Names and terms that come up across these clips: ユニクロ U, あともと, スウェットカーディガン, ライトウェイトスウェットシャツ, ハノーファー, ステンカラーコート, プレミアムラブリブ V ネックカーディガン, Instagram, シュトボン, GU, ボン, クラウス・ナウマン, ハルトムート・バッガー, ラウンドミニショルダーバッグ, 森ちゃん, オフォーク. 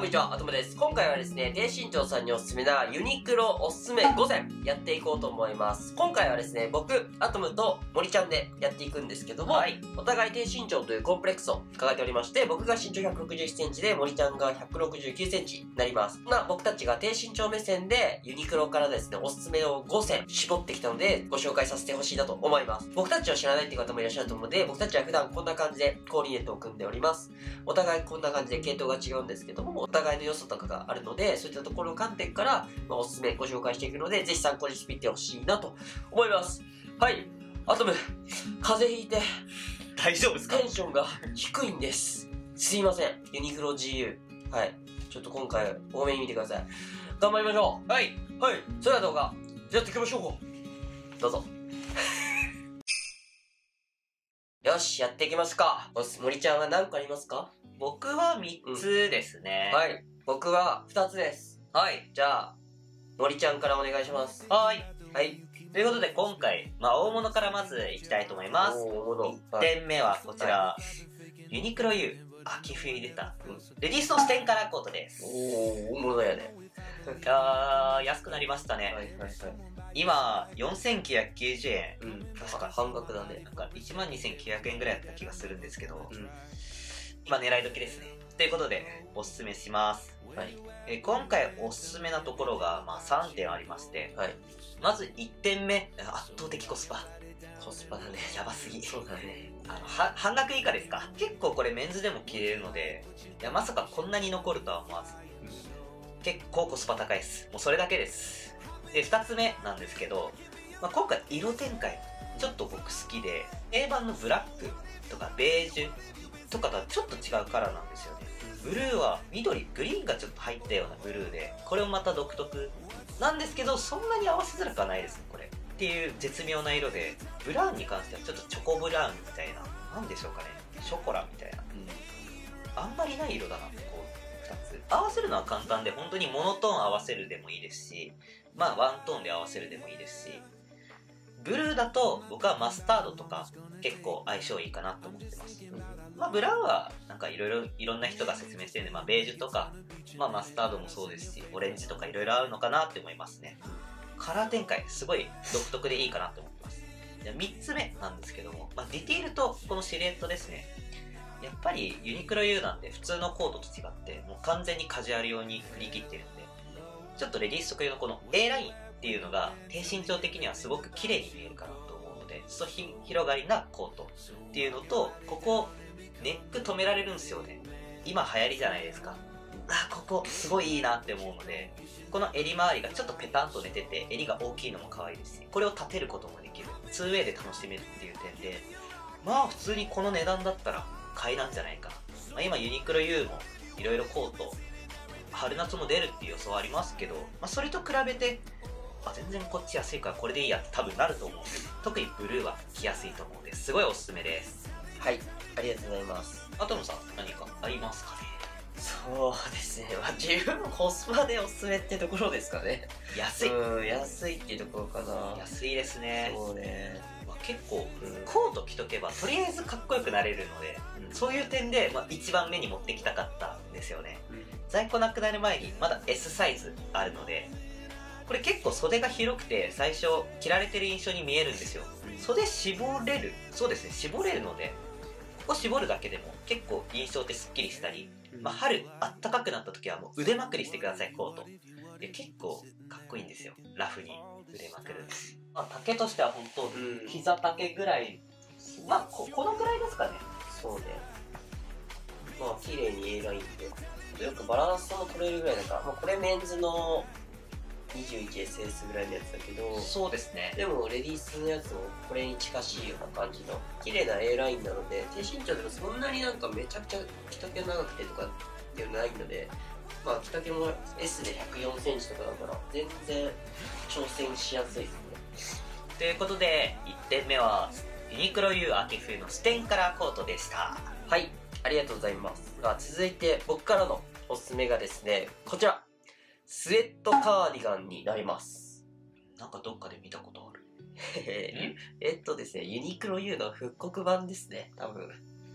こんにちは、あともです。今回はですね、低身長さんにおすすめなユニクロおすすめ5選やっていこうと思います。今回はですね、僕、あともと森ちゃんでやっていくんですけども、はい、お互い低身長というコンプレックスを抱えておりまして、僕が身長161センチで森ちゃんが169センチになります。まあ僕たちが低身長目線でユニクロからですね、おすすめを5選絞ってきたので、ご紹介させてほしいなと思います。僕たちを知らないっていう方もいらっしゃると思うので、僕たちは普段こんな感じでコーディネートを組んでおります。お互いこんな感じで系統が違うんですけども、お互いの良さとかがあるので、そういったところの観点から、まあ、おすすめご紹介していくので、ぜひ参考にしてみてほしいなと思います。はい。あとむ、風邪ひいて、大丈夫ですか？テンションが低いんです。すいません。ユニクロ GU。はい。ちょっと今回、多めに見てください。頑張りましょう。はい。はい。それでは動画、やっていきましょう。どうぞ。よし、やっていきますか。森ちゃんは何個ありますか？僕は3つですね、うん。はい。僕は2つです。はい。じゃあ、森ちゃんからお願いします。はい。はい。ということで、今回、まあ、大物からまずいきたいと思います。1点目はこちら、はい、ユニクロ U、秋冬に出た、うん、レディースのステンカラーコートです。おー、大物だよね。安くなりましたね。はいはいはい、今、4990円。うん。確か半額だね。なんか、12900円ぐらいだった気がするんですけど。うん、今狙い時ですね。ということで、おすすめします。はい、今回おすすめなところが、まあ、3点ありまして、はい、まず1点目、圧倒的コスパ。コスパだね。やばすぎ。そうだね。半額以下ですか。結構これメンズでも着れるので、いやまさかこんなに残るとは思わず。うん、結構コスパ高いです。もうそれだけです。で、2つ目なんですけど、まあ、今回色展開、ちょっと僕好きで、定番のブラックとかベージュ、とかとはちょっと違うカラーなんですよね。ブルーは緑、グリーンがちょっと入ったようなブルーで、これもまた独特なんですけど、そんなに合わせづらくはないですね、これ。っていう絶妙な色で、ブラウンに関してはちょっとチョコブラウンみたいな、なんでしょうかね、ショコラみたいな。うん、あんまりない色だな、こう、2つ。合わせるのは簡単で、本当にモノトーン合わせるでもいいですし、まあワントーンで合わせるでもいいですし、ブルーだと僕はマスタードとか結構相性いいかなと思ってます。まあ、ブラウンはなんかいろんな人が説明してるんで、まあ、ベージュとか、まあ、マスタードもそうですし、オレンジとかいろいろ合うのかなって思いますね。カラー展開すごい独特でいいかなと思ってます。じゃあ3つ目なんですけども、まあ、ディテールとこのシルエットですね。やっぱりユニクロ U なんで普通のコートと違ってもう完全にカジュアル用に振り切ってるんで、ちょっとレディース特有のこの A ラインっていうのが低身長的にはすごく綺麗に見えるかなと思うので、そう広がりなコートっていうのと、ここネック止められるんですよね。今流行りじゃないですか。あ、ここすごいいいなって思うので、この襟周りがちょっとペタンと出てて、襟が大きいのも可愛いですし、これを立てることもできる。2way で楽しめるっていう点で、まあ普通にこの値段だったら買いなんじゃないか。まあ、今ユニクロ U もいろいろコート春夏も出るっていう予想はありますけど、まあ、それと比べて全然こっち安いからこれでいいやって多分なると思うんです。特にブルーは着やすいと思うので、すごいおすすめです。はい、ありがとうございます。あともさん、何かありますかね？そうですね、まあ、自分もコスパでおすすめってところですかね。安い、うん、安いっていうところかな。安いですね。そうね、まあ、結構、うん、コート着とけばとりあえずかっこよくなれるので、うん、そういう点で、まあ、一番目に持ってきたかったんですよね、うん、在庫なくなる前にまだ S サイズあるので、これ結構袖が広くて最初着られてる印象に見えるんですよ。袖絞れる、そうですね、絞れるので、ここ絞るだけでも結構印象ってすっきりしたり、まあ、春あったかくなった時はもう腕まくりしてください、コートで。結構かっこいいんですよ、ラフに腕まくる。まあ、丈としては本当膝丈ぐらい、まあ このぐらいですかね。そうね、まあ綺麗に A ラインでよくバランスも取れるぐらいだから、まあ、これメンズの21SS ぐらいのやつだけど、そうですね。でもレディースのやつもこれに近しいような感じの綺麗な A ラインなので、低身長でもそんなになんかめちゃくちゃ着丈長くてとかっていうのないので、まあ着丈も S で104センチとかだから全然挑戦しやすいですね。ということで1点目はユニクロ U 秋冬のステンカラーコートでした。はい、ありがとうございます。続いて僕からのおすすめがですね、こちらスウェットカーディガンになります。なんかどっかで見たことある。ですね、ユニクロ U の復刻版ですね、多分。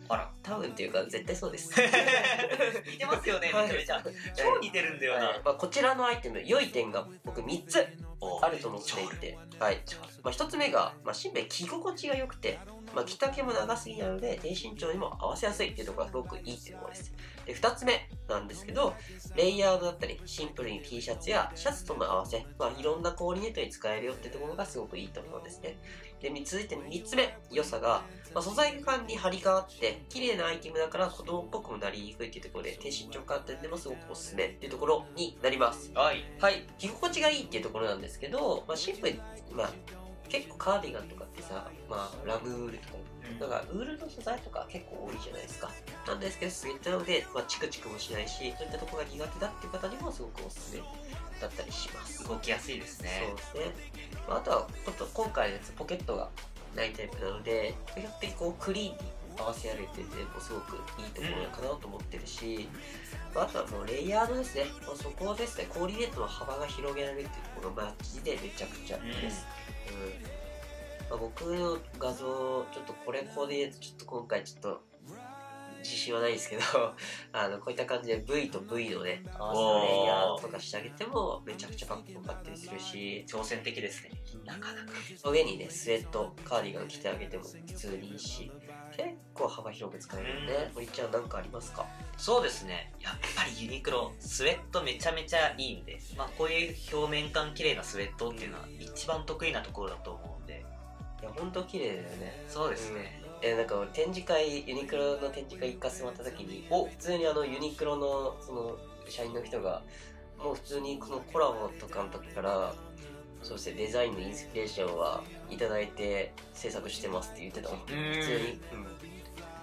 あら、多分っていうか絶対そうです。似てますよね、めちゃめちゃ。超似てるんだよな。まあこちらのアイテム、良い点が僕3つあると思っていて、はい。まあ1つ目が、まあしんべヱ着心地が良くて、まあ着丈も長すぎなので低身長にも合わせやすいっていうところがすごくいいっていうところです。で2つ目なんですけど、レイヤードだったりシンプルに T シャツやシャツとの合わせ、まあいろんなコーディネートに使えるよっていうところがすごくいいところですね。で続いて3つ目良さが、まあ、素材感に張りがあって綺麗なアイテムだから子供っぽくもなりにくいっていうところで、低身長観点でもすごくおすすめっていうところになります。はい、はい、着心地がいいっていうところなんですけど、まあ、シンプルに、まあ、結構カーディガンとかってさ、まあ、ラムウールとかだからウールの素材とか結構多いじゃないですか。なんですけどそういったので、まあ、チクチクもしないし、そういったところが苦手だっていう方にもすごくおすすめだったりします。動きやすいですね。そうですね、まあ、あとはちょっと今回のやつポケットがないタイプなので、比較的こうクリーンに合わせられててもすごくいいところかなと思ってるし、まあ、あとはもうレイヤードですね、まあ、そこをですねコーディネートの幅が広げられるっていうところマッチでめちゃくちゃいいです、まあ、僕の画像ちょっとこれコーディネートちょっと今回ちょっと自信はないですけどこういった感じで V と V のね合わせのレイヤードとかしてあげてもめちゃくちゃかっこよかったりするし、挑戦的ですね。なかなか上にねスウェットカーディガン着てあげても普通にいいし、結構幅広く使えるんで。堀ちゃんなんかありますか？そうですね、やっぱりユニクロスウェットめちゃめちゃいいんで、まあ、こういう表面感綺麗なスウェットっていうのは一番得意なところだと思うんで。いやほんと綺麗だよね。そうですね、なんか展示会、ユニクロの展示会行かせてもらった時に普通にユニクロのその社員の人がもう普通にこのコラボとかの時からそしてデザインのインスピレーションはいただいて制作してますって言ってたもん、普通に、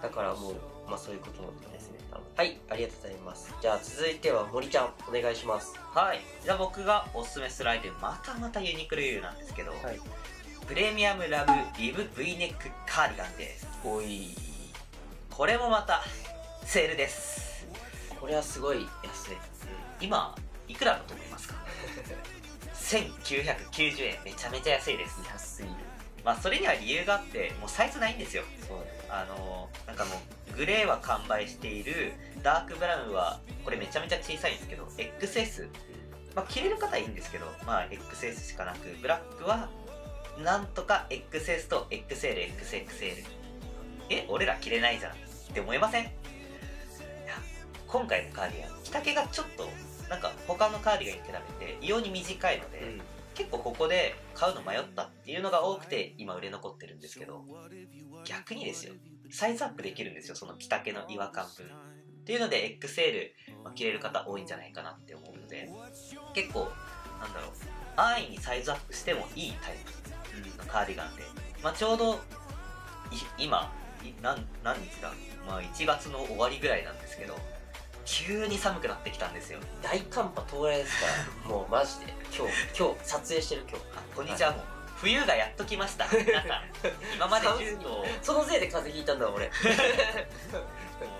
だからもう、まあ、そういうことですね。はい、ありがとうございます。じゃあ続いては森ちゃんお願いします。はい、じゃあ僕がおすすめするアイテム、またまたユニクロ U なんですけど、はい、プレミアムラブリブ V ネックカーディガンです。おい、これもまたセールです。これはすごい安い、今いくらだと思いますか？1990円、めちゃめちゃ安いです。安い、まあそれには理由があって、もうサイズないんですよ。そうです。なんかもうグレーは完売している、ダークブラウンはこれめちゃめちゃ小さいんですけど XS、まあ、着れる方はいいんですけど、まあ XS しかなく、ブラックはなんとか XS と XLXXL。 俺ら着れないじゃんって思いません？いや、今回のカーディガン着丈がちょっとなんか他のカーディガンに比べて異様に短いので、結構ここで買うの迷ったっていうのが多くて今売れ残ってるんですけど、逆にですよ、サイズアップできるんですよ、その着丈の違和感分っていうので XL、まあ、着れる方多いんじゃないかなって思うので、結構なんだろう、安易にサイズアップしてもいいタイプのカーディガンで、まあ、ちょうど今何日だ、まあ、1月の終わりぐらいなんですけど、急に寒くなってきたんですよ。大寒波到来ですからもうマジで今日撮影してる今日、こんにちは、はい、もう冬がやっと来ました皆さん今まで10度そのせいで風邪ひいたんだ俺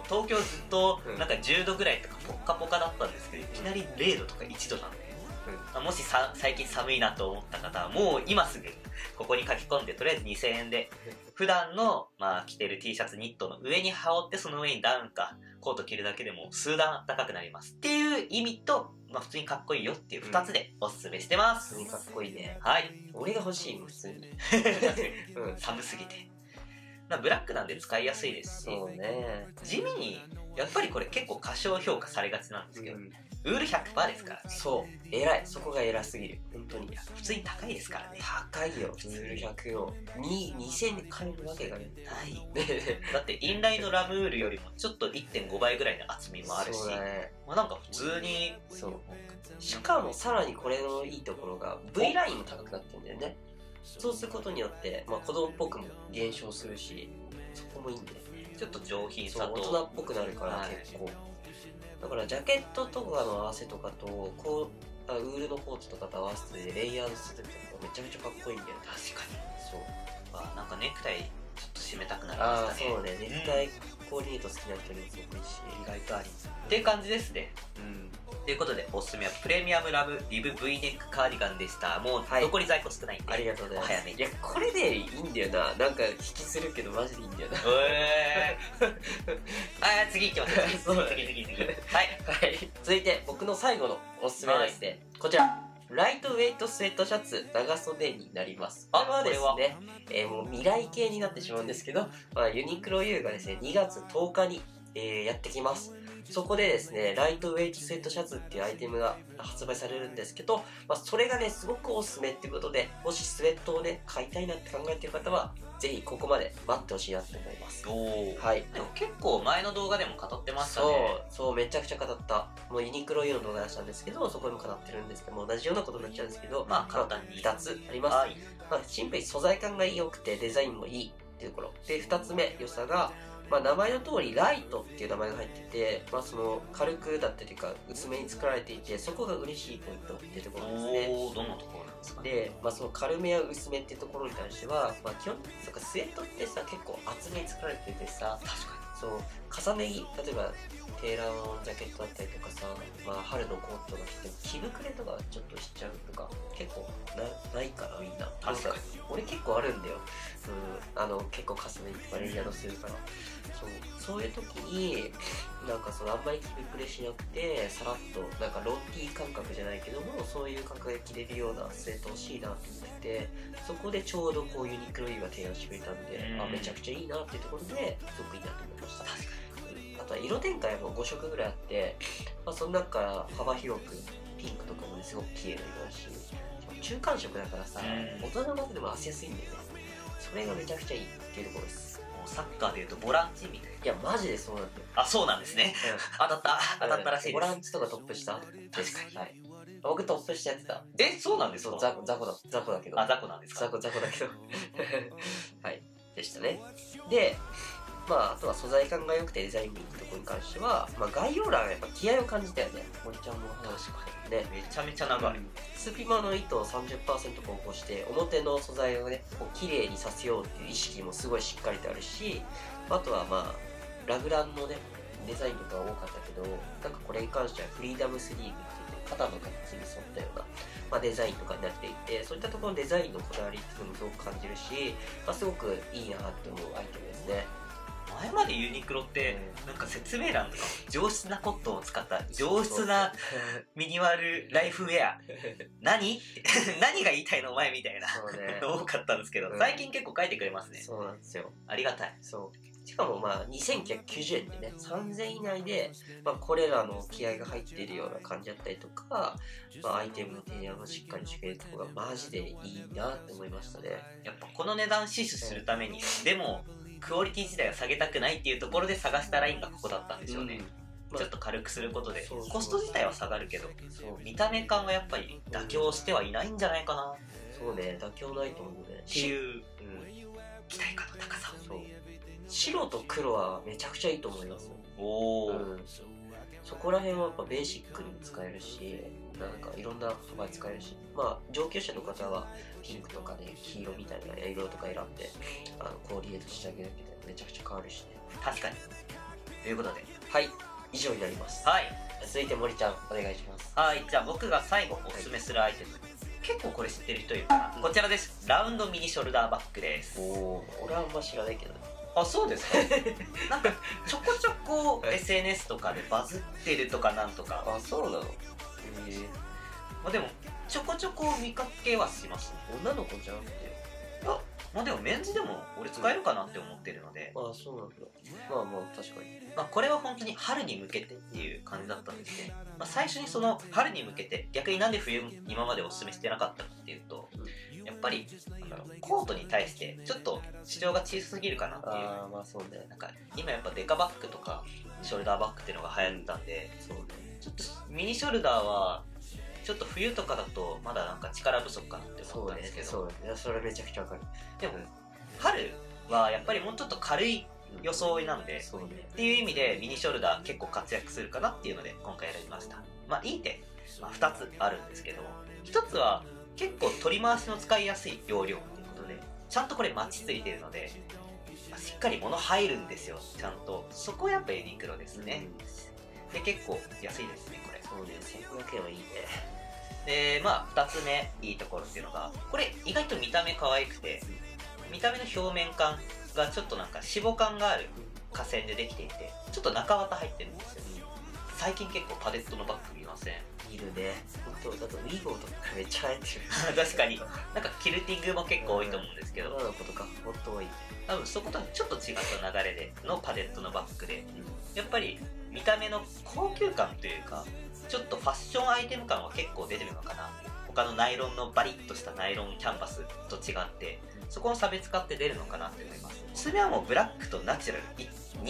東京ずっとなんか10度ぐらいとかポッカポカだったんですけど、いきなり0度とか1度なんで、もし最近寒いなと思った方はもう今すぐここに書き込んで、とりあえず2000円で普段のまあ着てる T シャツニットの上に羽織って、その上にダウンかコート着るだけでも数段暖かくなりますっていう意味と、まあ、普通にかっこいいよっていう2つでおすすめしてます。普通にかっこいいね。はい、俺が欲しいもん普通に寒すぎて。ブラックなんで使いやすいですし、ね、地味にやっぱりこれ結構過小評価されがちなんですけど、ウール 100% ですから、ね、そう偉い、そこが偉すぎる。本当に普通に高いですからね。高いよ、ウール100を2000で買えるわけがないだってインラインのラムウールよりもちょっと 1.5 倍ぐらいの厚みもあるし、まあなんか普通にそう。しかもさらにこれのいいところが V ラインも高くなってるんだよね。そうすることによって、まあ、子供っぽくも減少するし、そこもいいんで、ちょっと上品さと大人っぽくなるから結構、はい、だからジャケットとかの合わせとかとこうウールのコートとかと合わせてレイヤードするとかめちゃめちゃかっこいいんだよね。確かにそう。まあなんかネクタイちょっと締めたくなりましたね。そうね、ネクタイコーディネート好きな人にもすごくいいし、意外とありっていう感じですね。でということでおすすめはプレミアムラブリブ V ネックカーディガンでした。もう残り在庫少ないんで、ありがとうございます。お早めに。いやこれでいいんだよな、なんか引きするけどマジでいいんだよな。あー次いきます次。はい続いて僕の最後のおすすめはですね、こちらライトウェイトスウェットシャツ長袖になります。これはですね、もう未来系になってしまうんですけど、まあ、ユニクロ U がですね、2月10日に、やってきます。そこでですね、ライトウェイトスウェットシャツっていうアイテムが発売されるんですけど、まあ、それがね、すごくおすすめってことで、もしスウェットをね、買いたいなって考えている方は、ぜひここまで待ってほしいなって思います。はい。でも結構前の動画でも語ってましたね。そう、めちゃくちゃ語った。もうユニクロ U の動画出したんですけど、そこでも語ってるんですけど、もう同じようなことになっちゃうんですけど、まあ、簡単に2つあります。はい、まあ、シンプルに素材感が良くてデザインもいいっていうところ。で、2つ目、良さが、まあ名前の通りライトっていう名前が入ってて、まあ、その軽くだったりというか薄めに作られていて、そこが嬉しいポイントっていうところですね。どんなところなんですかね。で、まあ、その軽めや薄めっていうところに関しては、まあ、基本そっかスウェットってさ結構厚めに作られててさ、確かにそう重ね着、例えばテーラーのジャケットだったりとかさ、まあ、春のコートが着て着膨れとかちょっとしちゃうとか結構 ないからみんな。確かに俺結構あるんだよ、うん、結構かすめにバレリアのするから、そういう時になんかそのあんまり着膨れしなくてさらっとなんかローティー感覚じゃないけども、そういう感覚で着れるようなスウェット欲しいなと思ってて、そこでちょうどこうユニクロ U が提案してくれたんで、あめちゃくちゃいいなっていうところで、すごくいいなと思いました。確かに。あとは色展開も5色ぐらいあって、まあ、その中から幅広くピンクとかも、ね、すごく綺麗な色だし、中間色だからさ、大人の中でも合わせやすいんだよね。それがめちゃくちゃいいっていうところです。サッカーでいうとボランチみたいな。いやマジでそうなんだよ。あ、そうなんですね。当たったらしいです。ボランチとかトップ下。確かに、はい、僕トップ下やってた。え、そうなんですか。雑魚だけど。あ、雑魚なんですか。雑魚だけどはいでしたね。でまああとは素材感が良くてデザインってところに関しては、まあ、概要欄はやっぱ気合を感じたよね。森ちゃんも話しかけてね、めちゃめちゃ長い。隙間の糸を 30% 梱包して表の素材をねこう綺麗にさせようっていう意識もすごいしっかりとあるし、あとはまあラグランのねデザインとか多かったけど、なんかこれに関してはフリーダムスリーブって言って肩の形に沿ったような、まあ、デザインとかになっていて、そういったところのデザインのこだわりっていうのもすごく感じるし、まあ、すごくいいなって思うアイテムですね。前までユニクロってなんか説明欄とか上質なコットンを使った上質なミニマルライフウェア何が言いたいのお前みたいな多かったんですけど、最近結構書いてくれますね。そうなんですよ、ありがたい。そうしかもまあ2990円でね、3000円以内で、まあ、これらの気合が入っているような感じだったりとか、まあ、アイテムの提案もしっかりしてくれるところがマジでいいなって思いましたね。やっぱこの値段死守するために、でもクオリティ自体は下げたくないっていうところで探したラインがここだったんでしょうね。ちょっと軽くすることでコスト自体は下がるけど、見た目感はやっぱり妥協してはいないんじゃないかな。そうね、妥協ないと思うねっていう期待感の高さ。白と黒はめちゃくちゃいいと思います。おお、そこら辺はやっぱベーシックに使えるし、なんかいろんな幅使えるし、まあ上級者の方はピンクとかね黄色みたいな色とか選んでコーディネートしてあげるみたいな、めちゃくちゃ変わるしね。確かに。ということで、はい、以上になります。はい、続いて森ちゃんお願いします。はい、じゃあ僕が最後おすすめするアイテム、はい、結構これ知ってる人いるかな。こちらです。ラウンドミニショルダーバッグです。おお、俺はあんま知らないけど。あ、そうですかなんかちょこちょこ SNS とかでバズってるとかなんとか。あ、そうなの。まあでもちょこちょこ見かけはします。女の子じゃんって。あ、まあでもメンズでも俺使えるかなって思ってるので。ああ、そうなんだ。まあまあ確かに、まあ、これは本当に春に向けてっていう感じだったんですね。まあ、最初にその春に向けて逆になんで冬今までおすすめしてなかったかっていうと、やっぱりコートに対してちょっと市場が小さすぎるかなっていう。ああ、まあそうね。なんか今やっぱデカバッグとかショルダーバッグっていうのが流行ったんで、そうね、ちょっとミニショルダーはちょっと冬とかだとまだなんか力不足かなって思ったんですけど。そうね、そうね、それめちゃくちゃわかる。でも春はやっぱりもうちょっと軽い装いなんで、そうね、っていう意味でミニショルダー結構活躍するかなっていうので今回選びました。まあいい点、まあ、2つあるんですけども、1つは結構取り回しの使いやすい容量ということで、ちゃんとこれマッチついてるので、まあ、しっかり物入るんですよ、ちゃんと。そこはやっぱユニクロですね、うん、で結構安いですねこれ。そうですね。手を入れて、でまあ2つ目いいところっていうのが、これ意外と見た目可愛くて、見た目の表面感がちょっとなんか脂肪感がある化繊でできていて、ちょっと中綿入ってるんですよ。最近結構パレットのバッグ見ません？見るね。本当だとウィーゴーとかめっちゃ入ってる確かになんかキルティングも結構多いと思うんですけど、女の子とかほっと多い。多分そことはちょっと違った流れでのパレットのバッグで、やっぱり見た目の高級感というか、ちょっとファッションアイテム感は結構出てるのかな。他のナイロンのバリッとしたナイロンキャンバスと違って、そこの差別化って出るのかなって思います。爪はもうブラックとナチュラル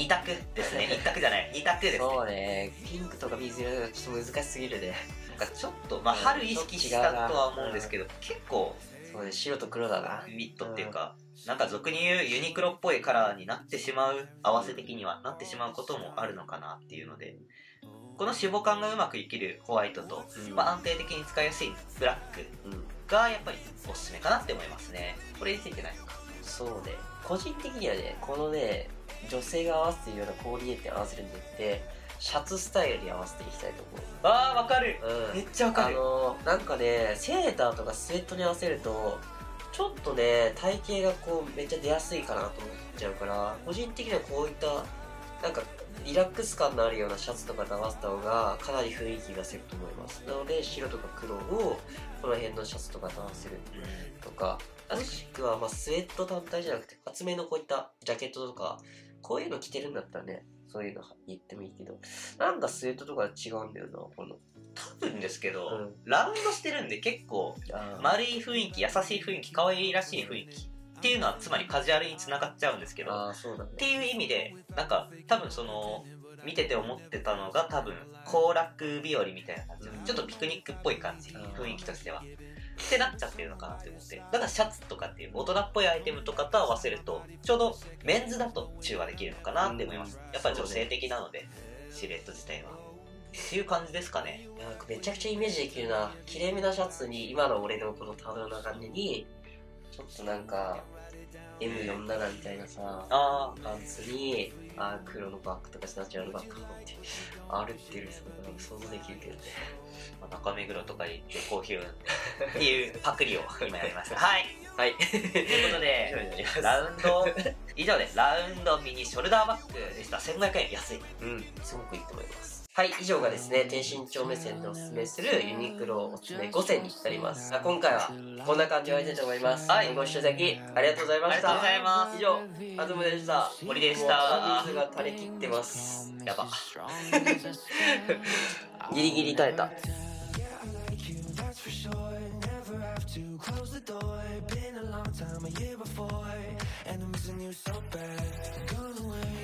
2択ですね。1択じゃない2択ですね。そうね、ピンクとか水色がちょっと難しすぎるね。なんかちょっとまあ春意識したとは思うんですけど、結構そうね、白と黒だな。ミッドっていうか、なんか俗に言うユニクロっぽいカラーになってしまう、合わせ的にはなってしまうこともあるのかなっていうので、この脂肪感がうまく生きるホワイトと、まあ安定的に使いやすいブラックがやっぱりおすすめかなって思いますね。これについてないですか？そうね、個人的にはね、このね女性が合わせているようなコーディネート合わせるんじゃなくて、シャツスタイルに合わせていきたいと思う。あーわかる、うん、めっちゃわかる。なんかね、セーターとかスウェットに合わせるとちょっとね体型がこうめっちゃ出やすいかなと思っちゃうから、個人的にはこういったなんかリラックス感のあるようなシャツとかと合わせた方がかなり雰囲気が出せると思います。なので白とか黒をこの辺のシャツとかと合わせるとか、もしくはまあスウェット単体じゃなくて厚めのこういったジャケットとか、こういうの着てるんだったらね、そういうの言ってもいいけど、なんかスウェットとか違うんだよな、この。多分ですけど、ラウンドしてるんで結構丸い雰囲気、優しい雰囲気、可愛いらしい雰囲気っていうのはつまりカジュアルに繋がっちゃうんですけど、っていう意味で、なんか多分その、見てて思ってたのが多分、行楽日和みたいな感じ、ちょっとピクニックっぽい感じ、雰囲気としては。ってなっちゃってるのかなって思って、だからシャツとかっていう大人っぽいアイテムとかと合わせるとちょうどメンズだと中和できるのかなって思います。やっぱ女性的なのでシルエット自体はっていう感じですかね。なんかめちゃくちゃイメージできるな。きれいめなシャツに今の俺のこのタオルの感じにちょっとなんか M47 みたいなさ、パンツに黒のバッグとかナチュラルバッグとかって歩いてるのなんか想像できるけどね。中目黒とか行ってコーヒーをっていうパクリを今やりました。はいはいということでラウンド以上です。ラウンドミニショルダーバッグでした。1500円、安い、すごくいいと思います。はい、以上がですね、低身長目線でおすすめするユニクロおすすめ5選になります。今回はこんな感じをやりたいと思います。はい、ご視聴いただきありがとうございました。ありがとうございます。以上、あずむでした。森でした。水が垂れ切ってます。やばギリギリ垂れた。To close the door, been a long time, a year before, and I'm missing you so bad. Gone away.